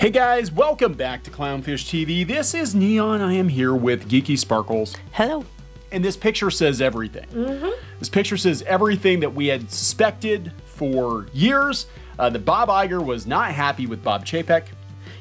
Hey guys, welcome back to Clownfish TV. This is Neon. I am here with Geeky Sparkles. Hello. And this picture says everything. This picture says everything that we had suspected for years. That Bob Iger was not happy with Bob Chapek.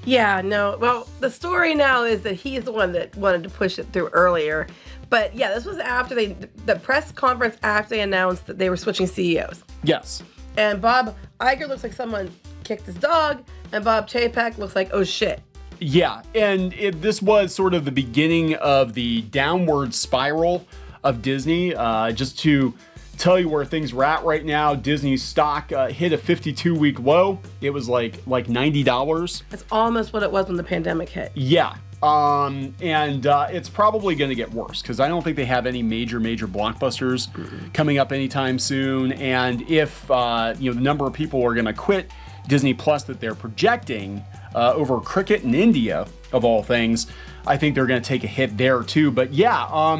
Yeah, no. Well, the story now is that he's the one that wanted to push it through earlier. But yeah, this was after the press conference after they announced that they were switching CEOs. Yes. And Bob Iger looks like someone kicked his dog, and Bob Chapek looks like, oh shit. Yeah, and this was sort of the beginning of the downward spiral of Disney. Just to tell you where things were at right now, Disney's stock hit a 52-week low. It was like $90. That's almost what it was when the pandemic hit. Yeah, it's probably going to get worse because I don't think they have any major blockbusters coming up anytime soon. And if you know, the number of people are going to quit Disney Plus that they're projecting over cricket in India, of all things, I think they're going to take a hit there too. But yeah,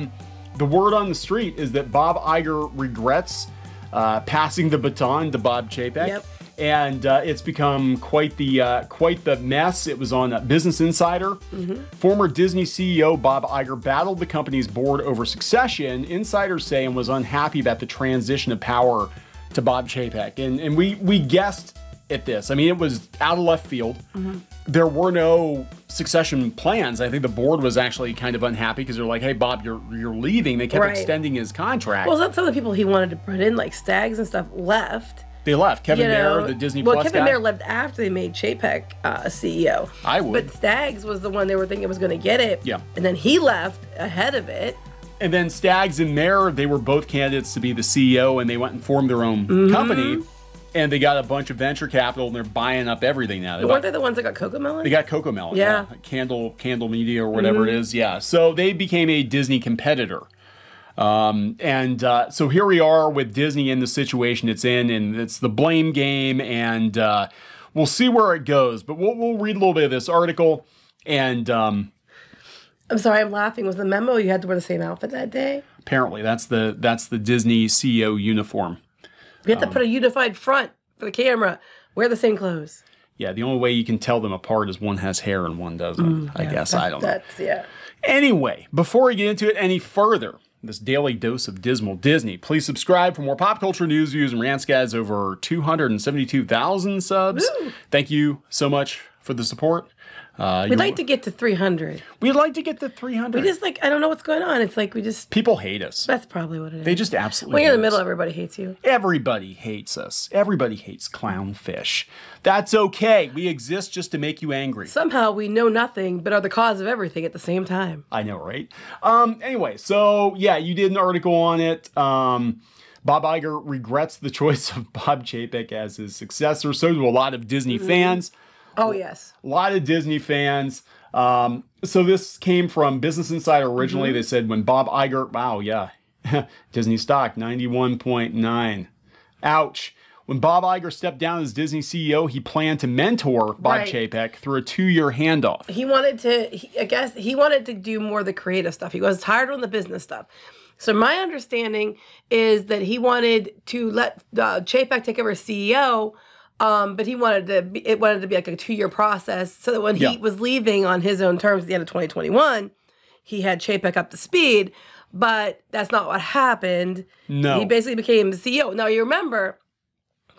the word on the street is that Bob Iger regrets passing the baton to Bob Chapek. Yep. And it's become quite the mess. It was on Business Insider. Former Disney CEO Bob Iger battled the company's board over succession, insiders say, and was unhappy about the transition of power to Bob Chapek. And we guessed at this. I mean, it was out of left field. There were no succession plans. I think the board was actually kind of unhappy because they're like, hey, Bob, you're leaving. They kept extending his contract. Well, some of the people he wanted to put in, like Staggs and stuff, left. They left. Kevin Mayer, the Disney Plus guy. Well, Kevin Mayer left after they made Chapek CEO. I would. But Staggs was the one they were thinking was going to get it. Yeah. And then he left ahead of it. And then Staggs and Mayer, they were both candidates to be the CEO, and they went and formed their own company. And they got a bunch of venture capital, and they're buying up everything now. Weren't they the ones that got Cocomelon? They got Cocomelon, yeah. Candle Media or whatever it is, yeah. So they became a Disney competitor. So here we are with Disney in the situation it's in, and it's the blame game, and we'll see where it goes. But we'll read a little bit of this article, and... I'm sorry, I'm laughing. Was the memo you had to wear the same outfit that day? Apparently. That's the Disney CEO uniform. We have to put a unified front for the camera. Wear the same clothes. Yeah, the only way you can tell them apart is one has hair and one doesn't, I guess. I don't know. Yeah. Anyway, before we get into it any further, this daily dose of dismal Disney, please subscribe for more pop culture news, views, and rants, guys. Over 272,000 subs. Woo. Thank you so much for the support. We'd like to get to 300. We'd like to get to 300. We just like, I don't know what's going on. It's like we just... People hate us. That's probably what it is. They just absolutely hate us. When you're in the middle, everybody hates you. Everybody hates us. Everybody hates Clownfish. That's okay. We exist just to make you angry. Somehow we know nothing but are the cause of everything at the same time. I know, right? Anyway, so yeah, you did an article on it. Bob Iger regrets the choice of Bob Chapek as his successor. So do a lot of Disney fans. Oh, yes. A lot of Disney fans. So this came from Business Insider originally. They said when Bob Iger, wow, yeah, Disney stock, 91.9. Ouch. When Bob Iger stepped down as Disney CEO, he planned to mentor Bob Chapek through a 2-year handoff. He wanted to, I guess he wanted to do more of the creative stuff. He was tired on the business stuff. So my understanding is that he wanted to let Chapek take over as CEO, but he wanted to be, it wanted to be like a 2-year process so that when he was leaving on his own terms at the end of 2021, he had Chapek up to speed, but that's not what happened. No. He basically became the CEO. Now, you remember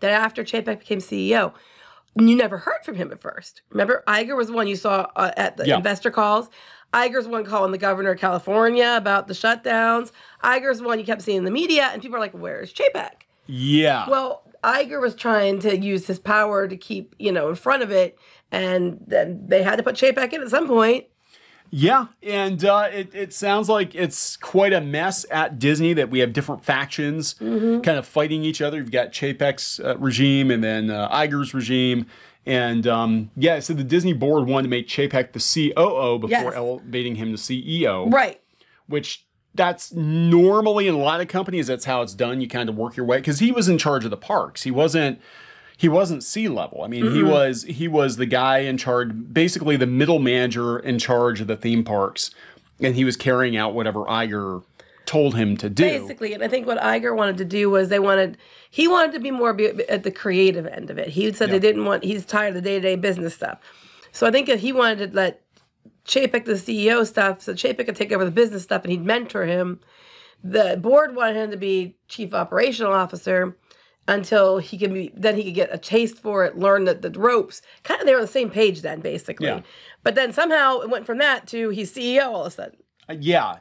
that after Chapek became CEO, you never heard from him at first. Remember, Iger was the one you saw at the investor calls. Iger's one calling the governor of California about the shutdowns. Iger's one you kept seeing in the media, and people are like, where's Chapek? Yeah. Well, Iger was trying to use his power to keep, you know, in front of it, and then they had to put Chapek in at some point. Yeah, and it sounds like it's quite a mess at Disney that we have different factions kind of fighting each other. You've got Chapek's regime and then Iger's regime. And yeah, so the Disney board wanted to make Chapek the COO before elevating him to CEO. Right. Which... That's normally in a lot of companies, that's how it's done. You kind of work your way, because he was in charge of the parks. He wasn't C-level. I mean, he was the guy in charge, basically the middle manager in charge of the theme parks, and he was carrying out whatever Iger told him to do. Basically, and I think what Iger wanted to do was he wanted to be more at the creative end of it. He said they didn't want, he's tired of the day-to-day business stuff. So I think that he wanted to let Chapek do the CEO stuff, so Chapek could take over the business stuff and he'd mentor him. The board wanted him to be chief operational officer until he can be, then he could get a taste for it, learn the ropes. Kind of they were on the same page then, basically. Yeah. But then somehow it went from that to he's CEO all of a sudden. Yeah.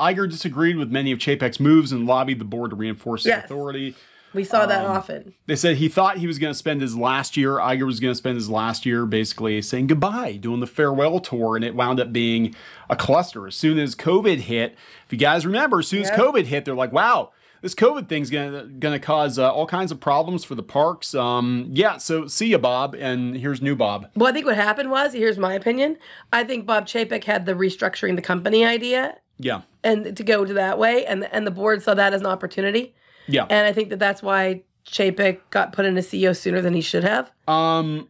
Iger disagreed with many of Chapek's moves and lobbied the board to reinforce his authority. We saw that often. They said he thought he was going to spend his last year, Iger was going to spend his last year basically saying goodbye, doing the farewell tour, and it wound up being a cluster. As soon as COVID hit, if you guys remember, as soon as COVID hit, they're like, wow, this COVID thing's going to cause all kinds of problems for the parks. Yeah, so see ya, Bob, and here's new Bob. Well, I think what happened was, here's my opinion, I think Bob Chapek had the restructuring the company idea. Yeah. And to go to that way, and the board saw that as an opportunity. Yeah. And I think that that's why Chapek got put in as CEO sooner than he should have. Yeah,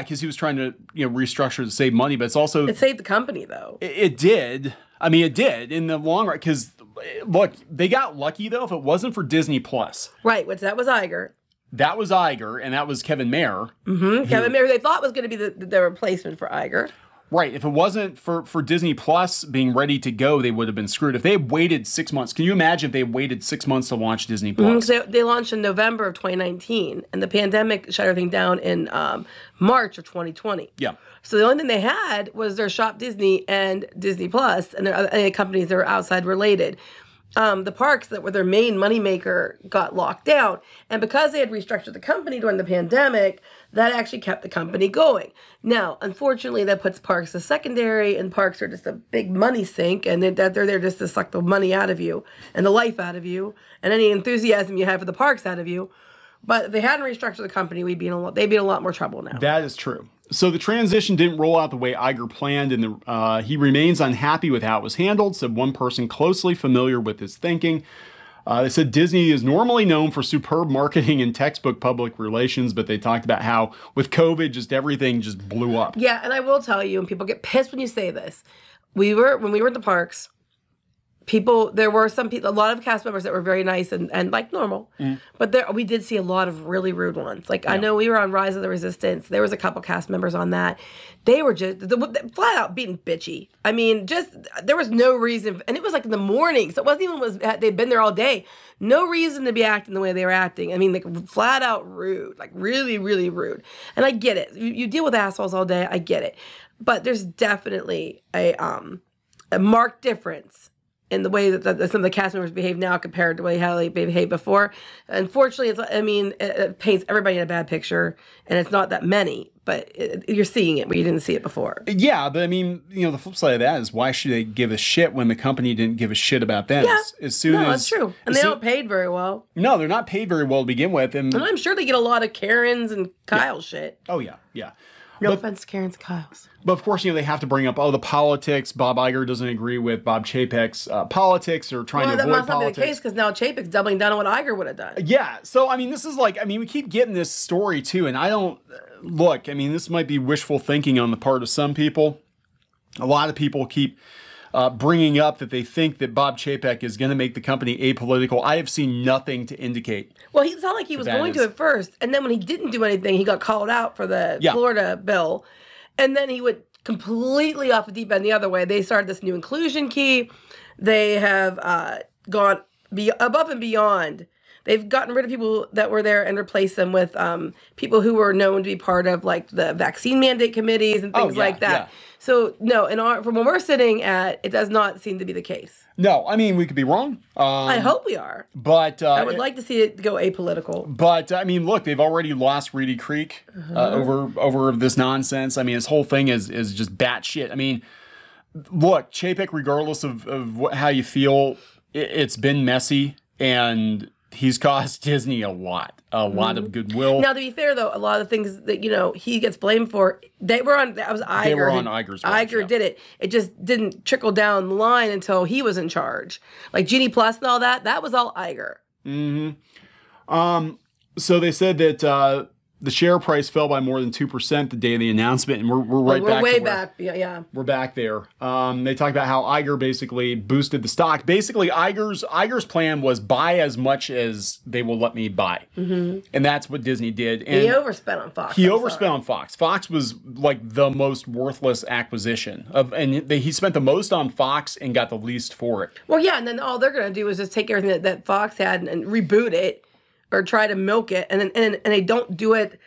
because he was trying to restructure to save money, but it's also... It saved the company, though. It did. I mean, it did in the long run, because, look, they got lucky, though, if it wasn't for Disney Plus. Right, which that was Iger. That was Iger, and that was Kevin Mayer. Mm-hmm. Kevin Mayer, they thought was going to be the replacement for Iger. Right. If it wasn't for Disney Plus being ready to go, they would have been screwed. If they had waited 6 months, can you imagine if they waited 6 months to launch Disney Plus? Mm-hmm. They launched in November of 2019, and the pandemic shut everything down in March of 2020. Yeah. So the only thing they had was their Shop Disney and Disney Plus, and their other companies that were outside related. The parks that were their main moneymaker got locked down. And because they had restructured the company during the pandemic, that actually kept the company going. Now, unfortunately, that puts parks as secondary, and parks are just a big money sink, and they're there just to suck the money out of you and the life out of you and any enthusiasm you have for the parks out of you. But if they hadn't restructured the company, they'd be in a lot more trouble now. That is true. So the transition didn't roll out the way Iger planned, and he remains unhappy with how it was handled, said one person closely familiar with his thinking. They said Disney is normally known for superb marketing and textbook public relations, but they talked about how with COVID, just everything just blew up. Yeah, and I will tell you, and people get pissed when you say this, when we were at the parks, there were some people, a lot of cast members that were very nice and like normal, but we did see a lot of really rude ones. Like I know we were on Rise of the Resistance. There was a couple cast members on that. They were just flat out being bitchy. I mean, there was no reason, and it was like in the morning, so it wasn't even they'd been there all day. No reason to be acting the way they were acting. I mean, like flat out rude, like really, really rude. And I get it. You deal with assholes all day. I get it, but there's definitely a marked difference in the way that some of the cast members behave now compared to how they behaved before. Unfortunately, it paints everybody in a bad picture, and it's not that many, but you're seeing it where you didn't see it before. Yeah, but I mean, the flip side of that is why should they give a shit when the company didn't give a shit about them? Yeah, that's true. And they don't paid very well. No, they're not paid very well to begin with. And I'm sure they get a lot of Karens and Kyle shit. Oh, yeah. No offense to Karens and Kyles. But of course, they have to bring up, the politics. Bob Iger doesn't agree with Bob Chapek's politics or trying to avoid politics. Well, that must not be the case because now Chapek's doubling down on what Iger would have done. Yeah. So, I mean, this is like, we keep getting this story too. And I don't, look, I mean, this might be wishful thinking on the part of some people. A lot of people keep bringing up that they think that Bob Chapek is going to make the company apolitical. I have seen nothing to indicate. Well, it's not like he was going to at first. And then when he didn't do anything, he got called out for the Florida bill. And then he went completely off the deep end the other way. They started this new inclusion key. They have gone above and beyond. They've gotten rid of people that were there and replaced them with people who were known to be part of like the vaccine mandate committees and things like that. Yeah. So no, from where we're sitting at, it does not seem to be the case. No, I mean, we could be wrong. I hope we are. But I would like to see it go apolitical. But I mean, look, they've already lost Reedy Creek over this nonsense. I mean, this whole thing is just batshit. I mean, look, Chapek, regardless of how you feel, it's been messy and he's cost Disney a lot of goodwill. Now, to be fair, though, a lot of things that, he gets blamed for, They were on Iger's watch. Iger did it. It just didn't trickle down the line until he was in charge. Like Genie Plus and all that was all Iger. So they said that The share price fell by more than 2% the day of the announcement, and we're back there. They talked about how Iger basically boosted the stock. Basically, Iger's plan was buy as much as they will let me buy, and that's what Disney did. And he overspent on Fox. He overspent on Fox. Fox was like the most worthless acquisition of, and he spent the most on Fox and got the least for it. Well, yeah, and then all they're going to do is just take everything that Fox had and reboot it. Or try to milk it, and they don't do it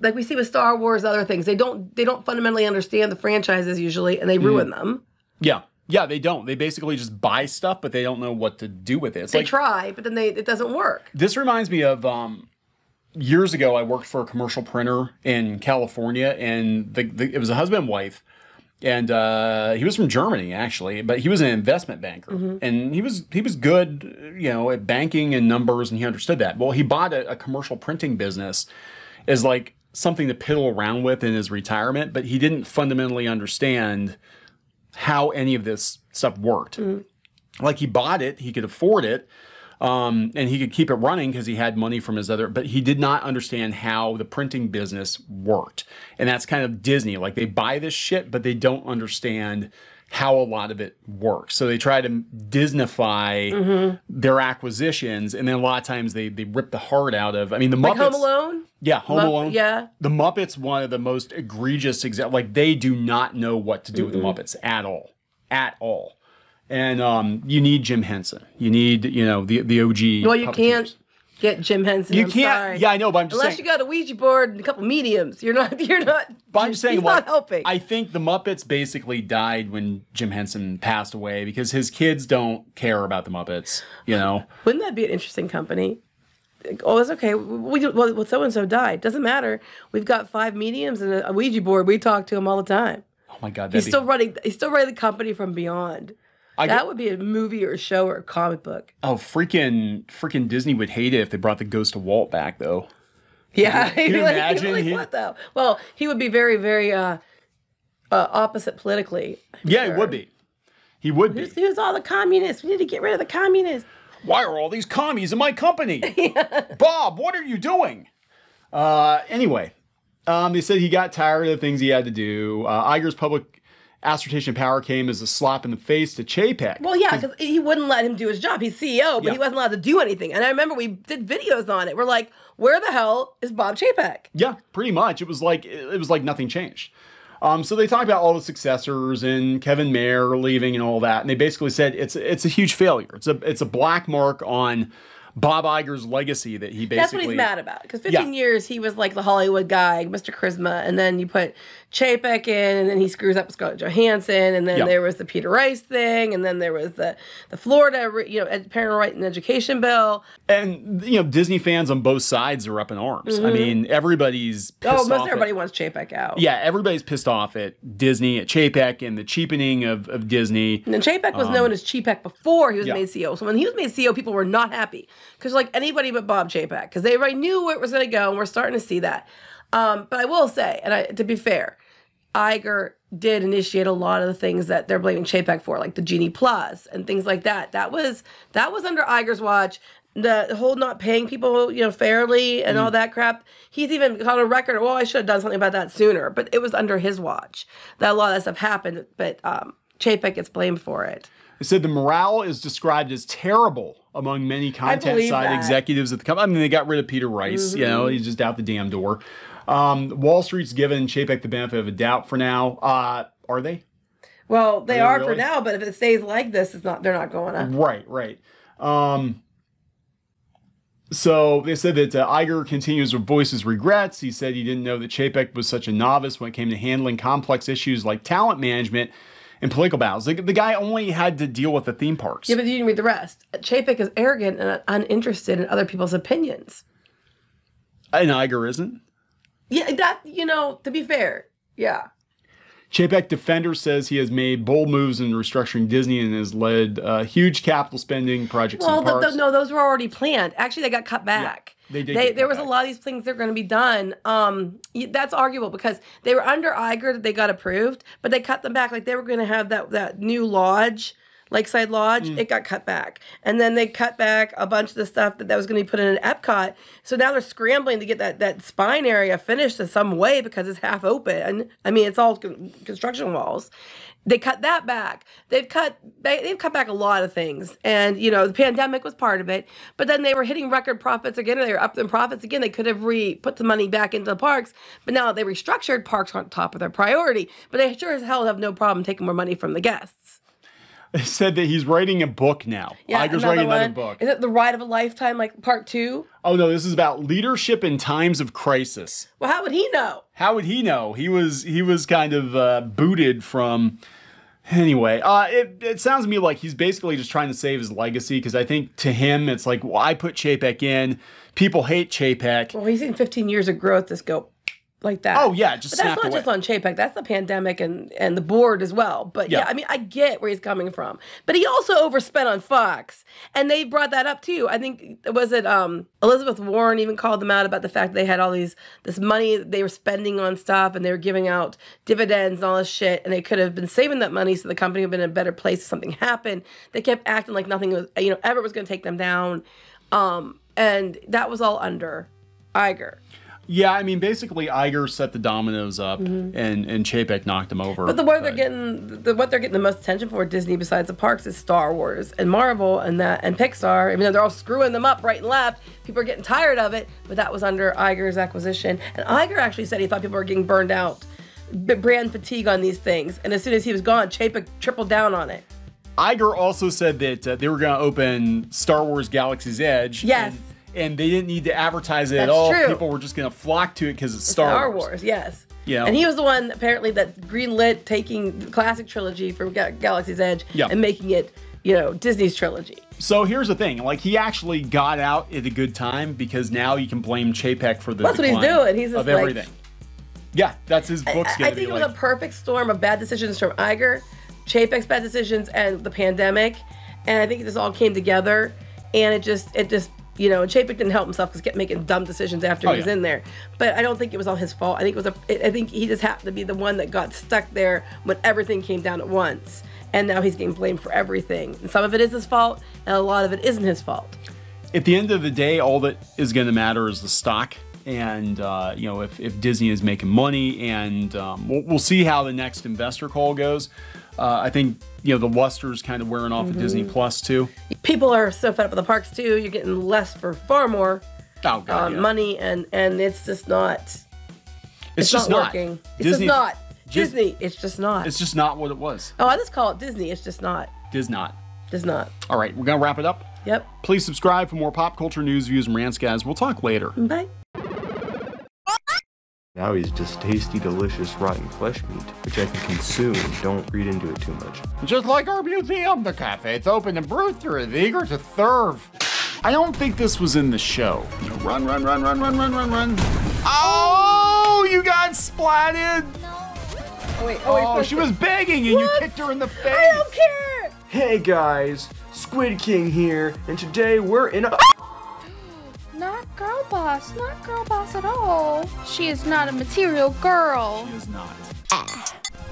like we see with Star Wars and other things. They don't fundamentally understand the franchises usually, and they ruin them. Yeah, they don't. They basically just buy stuff, but they don't know what to do with it. It's they try, but then it doesn't work. This reminds me of years ago. I worked for a commercial printer in California, and it was a husband and wife. And he was from Germany, actually, but he was an investment banker, and he was good, you know, at banking and numbers, and he understood that. Well, he bought a commercial printing business as like something to piddle around with in his retirement, but he didn't fundamentally understand how any of this stuff worked. Like, he bought it, he could afford it, and he could keep it running because he had money from his other, but he did not understand how the printing business worked. And that's kind of Disney. Like, they buy this shit, but they don't understand how a lot of it works. So they try to Disneyfy their acquisitions. And then a lot of times they rip the heart out of, I mean, the Muppets. Like Home Alone? Yeah, Home Alone. Yeah. The Muppets, one of the most egregious examples. Like, they do not know what to do with the Muppets at all. At all. And you need Jim Henson. You need, you know, the OG. Well, you can't get Jim Henson. You can't. Sorry. Yeah, I know, but I'm just saying. Unless you got a Ouija board and a couple mediums, you're not. But I'm just saying, well, not helping. I think the Muppets basically died when Jim Henson passed away because his kids don't care about the Muppets. You know. Wouldn't that be an interesting company? Oh, it's okay. Well, so and so died. Doesn't matter. We've got 5 mediums and a Ouija board. We talk to him all the time. Oh my God, he's still running the company from beyond. That would be a movie or a show or a comic book. Oh, freaking Disney would hate it if they brought the Ghost of Walt back, though. Yeah, can you imagine? He'd be like, what though? Well, he would be very, very opposite politically. Yeah, he would be. He would be. Who's all the communists? We need to get rid of the communists. Why are all these commies in my company? Bob, what are you doing? Anyway, they said he got tired of the things he had to do. Iger's public assertion of power came as a slap in the face to Chapek. Well, yeah, because he wouldn't let him do his job. He's CEO, but he wasn't allowed to do anything. And I remember we did videos on it. We're like, where the hell is Bob Chapek? Yeah, pretty much. It was like nothing changed. So they talked about all the successors and Kevin Mayer leaving and all that, and they basically said it's a huge failure. It's a black mark on Bob Iger's legacy that he basically... That's what he's mad about. Because 15 years, he was like the Hollywood guy, Mr. Charisma. And then you put Chapek in, and then he screws up Scarlett Johansson. And then there was the Peter Rice thing. And then there was the Florida, parental right and education bill. And, you know, Disney fans on both sides are up in arms. I mean, everybody's pissed off. Oh, most everybody wants Chapek out. Yeah, everybody's pissed off at Disney, at Chapek, and the cheapening of Disney. And then Chapek was known as Chapek before he was made CEO. So when he was made CEO, people were not happy. Because, like, anybody but Bob Chapek, because they already knew where it was going to go, and we're starting to see that. But I will say, to be fair, Iger did initiate a lot of the things that they're blaming Chapek for, like the Genie Plus and things like that. That was under Iger's watch. The whole not paying people, fairly and all that crap. He's even got a record. Well, I should have done something about that sooner, but it was under his watch that a lot of that stuff happened. But Chapek gets blamed for it. They said the morale is described as terrible among many content-side executives at the company. I mean, they got rid of Peter Rice. You know, he's just out the damn door. Wall Street's given Chapek the benefit of a doubt for now. Are they? Well, they are really? For now, but if it stays like this, they're not going up. Right, right. So they said that Iger continues to voice his regrets. He said he didn't know that Chapek was such a novice when it came to handling complex issues like talent management and political battles. The guy only had to deal with the theme parks. Yeah, but you didn't read the rest. Chapek is arrogant and uninterested in other people's opinions. And Iger isn't? Yeah, to be fair, yeah. Chapek defender says he has made bold moves in restructuring Disney and has led huge capital spending projects in parks. Well, no, those were already planned. Actually, they got cut back. Yeah. There was a lot of these things that are going to be done. That's arguable because they were under Iger that they got approved, but they cut them back. Like, they were going to have that new lodge Lakeside Lodge, it got cut back. And then they cut back a bunch of the stuff that was going to be put in at Epcot. So now they're scrambling to get that spine area finished in some way because it's half open. I mean, it's all construction walls. They cut that back. They've cut back a lot of things. And, you know, the pandemic was part of it. But then they were hitting record profits again. They were up in profits again. They could have put some money back into the parks. But now they restructured. Parks aren't top of their priority. But they sure as hell have no problem taking more money from the guests. They said that he's writing a book now. Yeah, Iger's writing another book. Is it The Ride of a Lifetime, like part 2? Oh, no, this is about leadership in times of crisis. Well, how would he know? How would he know? He was kind of booted from... Anyway, it sounds to me like he's basically just trying to save his legacy, because I think to him it's like, well, I put Chapek in. People hate Chapek. Well, he's seen 15 years of growth just go... like that. Oh, yeah, just snapped away. But that's not just on Chapek. That's the pandemic and the board as well. But, yeah, I mean, I get where he's coming from. But he also overspent on Fox. And they brought that up, too. I think, was it Elizabeth Warren even called them out about the fact that they had all this money they were spending on stuff, and they were giving out dividends and all this shit, and they could have been saving that money so the company would have been in a better place if something happened. They kept acting like nothing was, you know, ever was going to take them down. And that was all under Iger. Yeah, I mean, basically, Iger set the dominoes up, and Chapek knocked them over. But what they're getting the most attention for at Disney, besides the parks, is Star Wars and Marvel and Pixar. I mean, they're all screwing them up right and left. People are getting tired of it. But that was under Iger's acquisition, and Iger actually said he thought people were getting burned out, brand fatigue on these things. And as soon as he was gone, Chapek tripled down on it. Iger also said that they were going to open Star Wars: Galaxy's Edge. Yes. And they didn't need to advertise it at all. True. People were just going to flock to it because it's Star Wars. Yes. You know? And he was the one, apparently, that greenlit taking the classic trilogy from Galaxy's Edge and making it, you know, Disney's trilogy. So here's the thing. Like, he actually got out at a good time, because now you can blame Chapek for the decline. That's what he's doing. He's just of everything. Like, yeah, that's his book's going to be. I think it was a perfect storm of bad decisions from Iger, Chapek's bad decisions, and the pandemic. And I think this all came together. And it just... You know, and Chapek didn't help himself because he kept making dumb decisions after he was in there. But I don't think it was all his fault. I think it was I think he just happened to be the one that got stuck there when everything came down at once. And now he's getting blamed for everything. And some of it is his fault, and a lot of it isn't his fault. At the end of the day, all that is going to matter is the stock. And, you know, if Disney is making money, and we'll see how the next investor call goes. I think, you know, the luster's kind of wearing off of Disney Plus, too. People are so fed up with the parks, too. You're getting less for far more money, and it's just not... It's just not working. It's just not. Disney, it's just not. It's just not what it was. Oh, I just call it Disney. It's just not. Does not. Does not. All right, we're going to wrap it up. Yep. Please subscribe for more pop culture news, views, and rants, guys. We'll talk later. Bye. Now he's just tasty, delicious, rotten flesh meat, which I can consume. Don't read into it too much. Just like our museum, the cafe, it's open and brewed through it, eager to serve. I don't think this was in the show. You know, run, run, run, run, run, run, run, run. Oh, you got splatted. No. Oh, wait. Oh, wait, she was begging, and you kicked her in the face. I don't care. Hey, guys. Squid King here, and today we're in a... Not girl boss, not girl boss at all. She is not a material girl. She is not.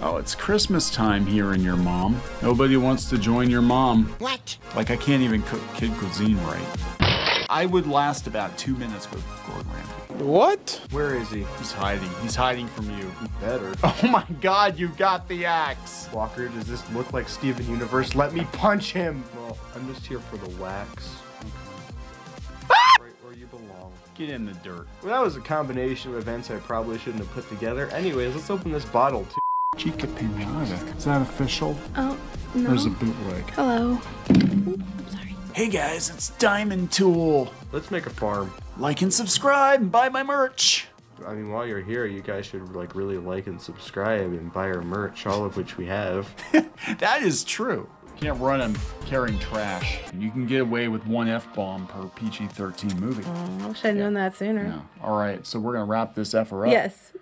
Oh, it's Christmas time here in your mom. Nobody wants to join your mom. What? Like, I can't even cook kid cuisine right. I would last about 2 minutes with Gordon Ramsay. What? Where is he? He's hiding. He's hiding from you. He better. Oh my God, you got the axe. Walker, does this look like Steven Universe? Let me punch him. Well, I'm just here for the wax. Get in the dirt. Well, that was a combination of events I probably shouldn't have put together. Anyways, let's open this bottle too. Chica Pinata. Is that official? Oh, no. There's a bootleg. Hello. Ooh, I'm sorry. Hey guys, it's Diamond Tool. Let's make a farm. Like and subscribe and buy my merch. I mean, while you're here, you guys should like really like and subscribe and buy our merch, all of which we have. That is true. Can't run him carrying trash. You can get away with one F-bomb per PG-13 movie. I wish I'd known that sooner. No. All right, so we're going to wrap this effer up. Yes.